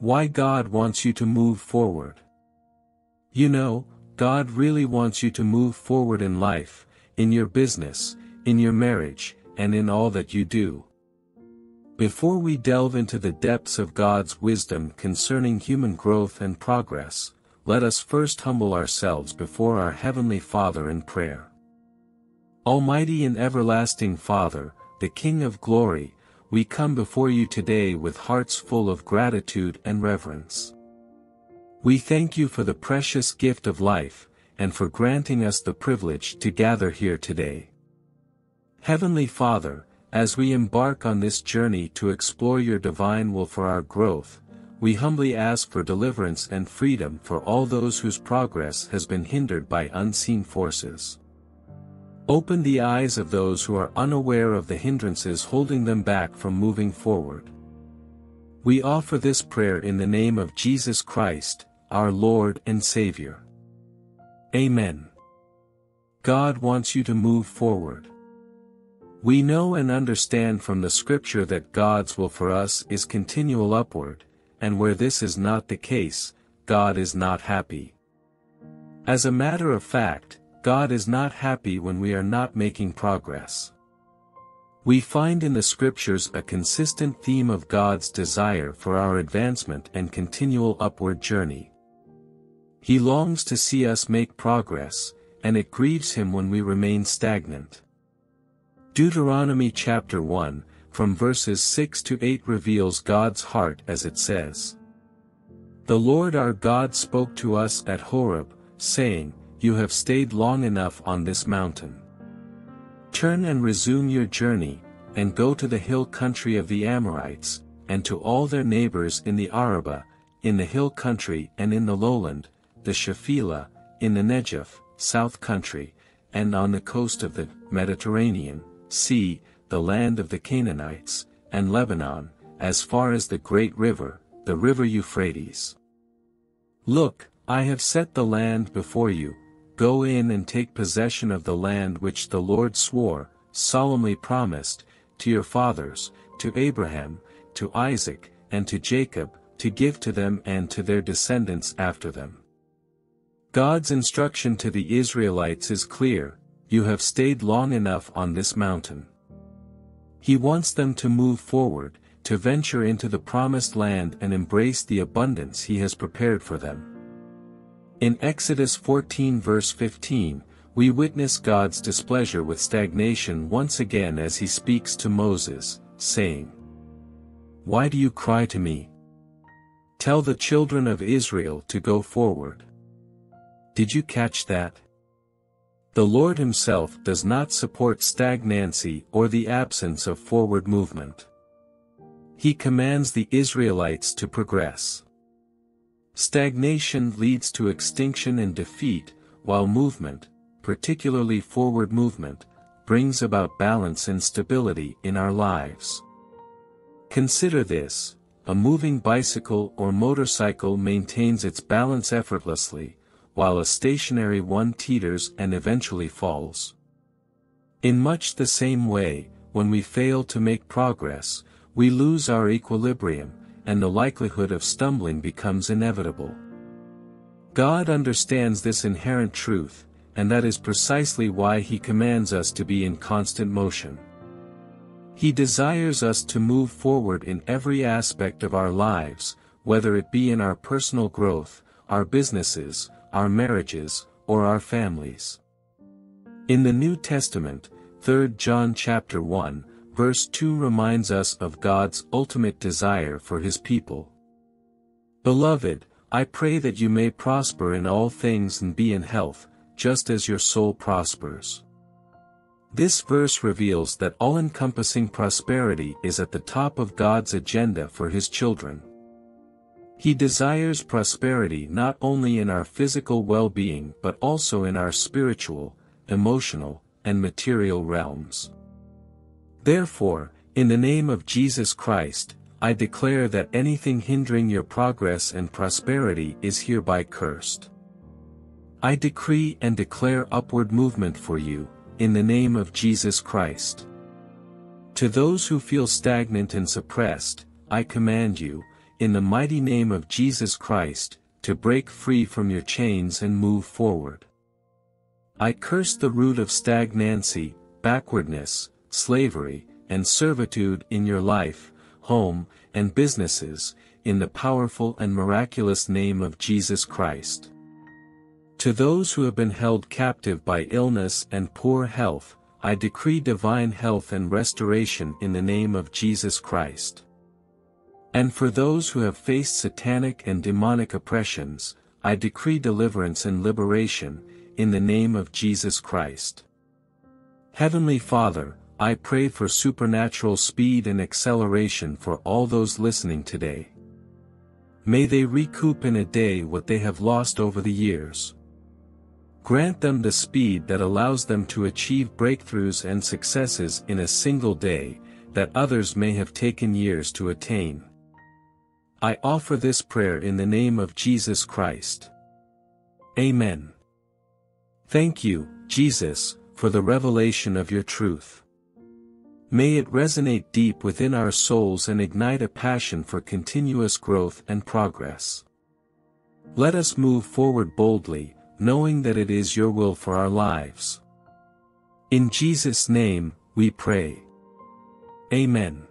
why God wants you to move forward. You know, God really wants you to move forward in life, in your business, in your marriage, and in all that you do. Before we delve into the depths of God's wisdom concerning human growth and progress, let us first humble ourselves before our Heavenly Father in prayer. Almighty and everlasting Father, the King of glory, we come before you today with hearts full of gratitude and reverence. We thank you for the precious gift of life, and for granting us the privilege to gather here today. Heavenly Father, as we embark on this journey to explore your divine will for our growth, we humbly ask for deliverance and freedom for all those whose progress has been hindered by unseen forces. Open the eyes of those who are unaware of the hindrances holding them back from moving forward. We offer this prayer in the name of Jesus Christ, our Lord and Savior. Amen. God wants you to move forward. We know and understand from the Scripture that God's will for us is continual upward, and where this is not the case, God is not happy. As a matter of fact, God is not happy when we are not making progress. We find in the Scriptures a consistent theme of God's desire for our advancement and continual upward journey. He longs to see us make progress, and it grieves him when we remain stagnant. Deuteronomy chapter 1, from verses 6 to 8 reveals God's heart as it says, "The Lord our God spoke to us at Horeb, saying, you have stayed long enough on this mountain. Turn and resume your journey, and go to the hill country of the Amorites, and to all their neighbors in the Arabah, in the hill country and in the lowland, the Shephelah, in the Negev, south country, and on the coast of the Mediterranean Sea, the land of the Canaanites, and Lebanon, as far as the great river, the river Euphrates. Look, I have set the land before you, go in and take possession of the land which the Lord swore, solemnly promised, to your fathers, to Abraham, to Isaac, and to Jacob, to give to them and to their descendants after them." God's instruction to the Israelites is clear: you have stayed long enough on this mountain. He wants them to move forward, to venture into the promised land and embrace the abundance he has prepared for them. In Exodus 14 verse 15, we witness God's displeasure with stagnation once again as he speaks to Moses, saying, "Why do you cry to me? Tell the children of Israel to go forward." Did you catch that? The Lord himself does not support stagnancy or the absence of forward movement. He commands the Israelites to progress. Stagnation leads to extinction and defeat, while movement, particularly forward movement, brings about balance and stability in our lives. Consider this: a moving bicycle or motorcycle maintains its balance effortlessly, while a stationary one teeters and eventually falls. In much the same way, when we fail to make progress, we lose our equilibrium, and the likelihood of stumbling becomes inevitable. God understands this inherent truth, and that is precisely why he commands us to be in constant motion. He desires us to move forward in every aspect of our lives, whether it be in our personal growth, our businesses, our marriages, or our families. In the New Testament, 3 John chapter 1, verse 2 reminds us of God's ultimate desire for his people. "Beloved, I pray that you may prosper in all things and be in health, just as your soul prospers." This verse reveals that all-encompassing prosperity is at the top of God's agenda for his children. He desires prosperity not only in our physical well-being but also in our spiritual, emotional, and material realms. Therefore, in the name of Jesus Christ, I declare that anything hindering your progress and prosperity is hereby cursed. I decree and declare upward movement for you, in the name of Jesus Christ. To those who feel stagnant and suppressed, I command you, in the mighty name of Jesus Christ, to break free from your chains and move forward. I curse the root of stagnancy, backwardness, slavery, and servitude in your life, home, and businesses, in the powerful and miraculous name of Jesus Christ. To those who have been held captive by illness and poor health, I decree divine health and restoration in the name of Jesus Christ. And for those who have faced satanic and demonic oppressions, I decree deliverance and liberation, in the name of Jesus Christ. Heavenly Father, I pray for supernatural speed and acceleration for all those listening today. May they recoup in a day what they have lost over the years. Grant them the speed that allows them to achieve breakthroughs and successes in a single day, that others may have taken years to attain. I offer this prayer in the name of Jesus Christ. Amen. Thank you, Jesus, for the revelation of your truth. May it resonate deep within our souls and ignite a passion for continuous growth and progress. Let us move forward boldly, knowing that it is your will for our lives. In Jesus' name, we pray. Amen.